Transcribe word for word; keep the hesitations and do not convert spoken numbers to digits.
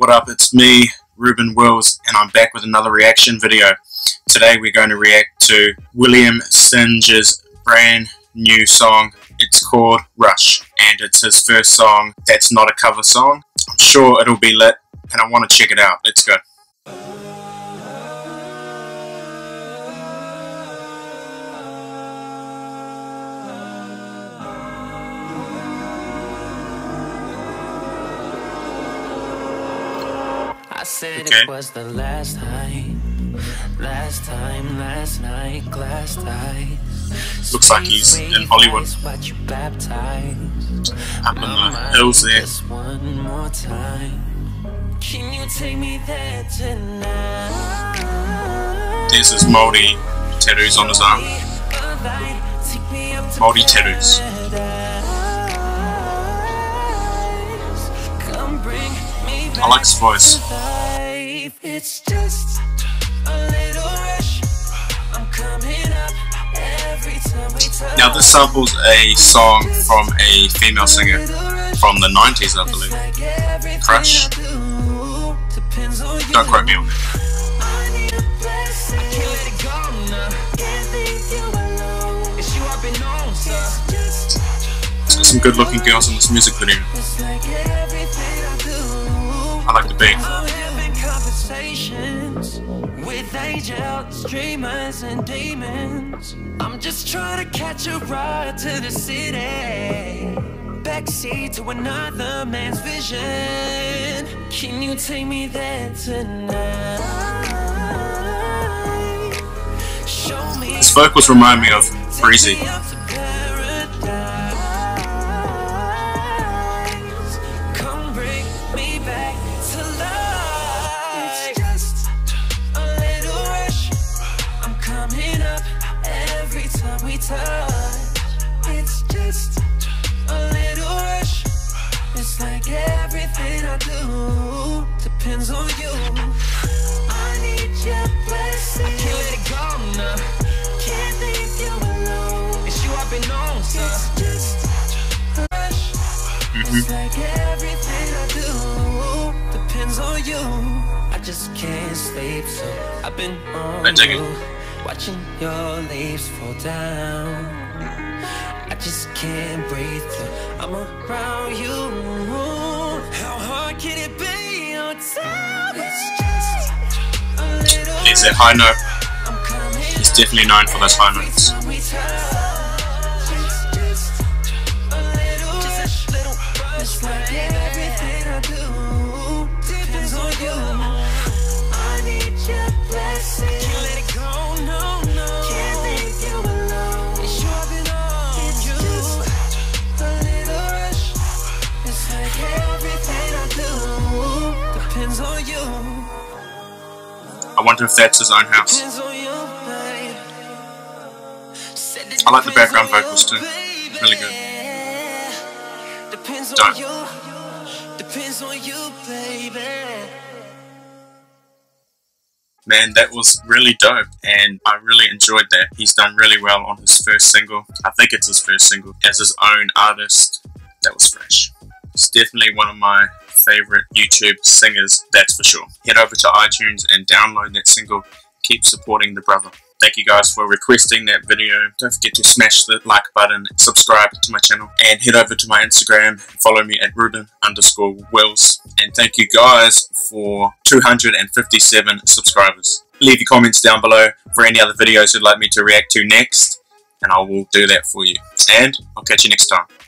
What up, it's me, Reuben Wills, and I'm back with another reaction video. Today we're going to react to William Singe's brand new song. It's called Rush, and it's his first song that's not a cover song. I'm sure it'll be lit, and I want to check it out. Let's go. I said okay. It was the last time, last time, last night, glass eyes. Looks like he's in Hollywood. Up in the hills there. One more time. Can you take me there tonight? There's his Maori tattoos on his arm. Maori tattoos. I like his voice. It's just a little rush. I'm coming up every time we touch. Now this samples a song from a female singer from the nineties, I believe. Crush. Don't quote me on that. It's got some good-looking girls in this music video. I like the beat. I'm having conversations with aged streamers and demons. I'm just trying to catch a ride to the city. Backseat to another man's vision. Can you take me there tonight? Show me. His vocals remind me of Breezy. It's just a little rush. It's like everything I do depends on you. I need your blessing. I can't let it go now. Can't leave you alone. It's you I've been on, sir. It's just a rush. It's like everything I do depends on you. I just can't sleep, so I've been on you. Watching your leaves fall down, I just can't breathe through. I'm around you. How hard can it be? Oh, tell me. It's a high note. He's definitely known for those high notes. I wonder if that's his own house. I like the background vocals too. Really good. Dope. Man, that was really dope, and I really enjoyed that. He's done really well on his first single. I think it's his first single as his own artist. That was fresh. It's definitely one of my favorite YouTube singers, that's for sure. Head over to iTunes and download that single. Keep supporting the brother. Thank you guys for requesting that video. Don't forget to smash the like button, subscribe to my channel, and head over to my Instagram. Follow me at Reuben underscore Wills. And thank you guys for two hundred fifty-seven subscribers. Leave your comments down below for any other videos you'd like me to react to next, and I will do that for you. And I'll catch you next time.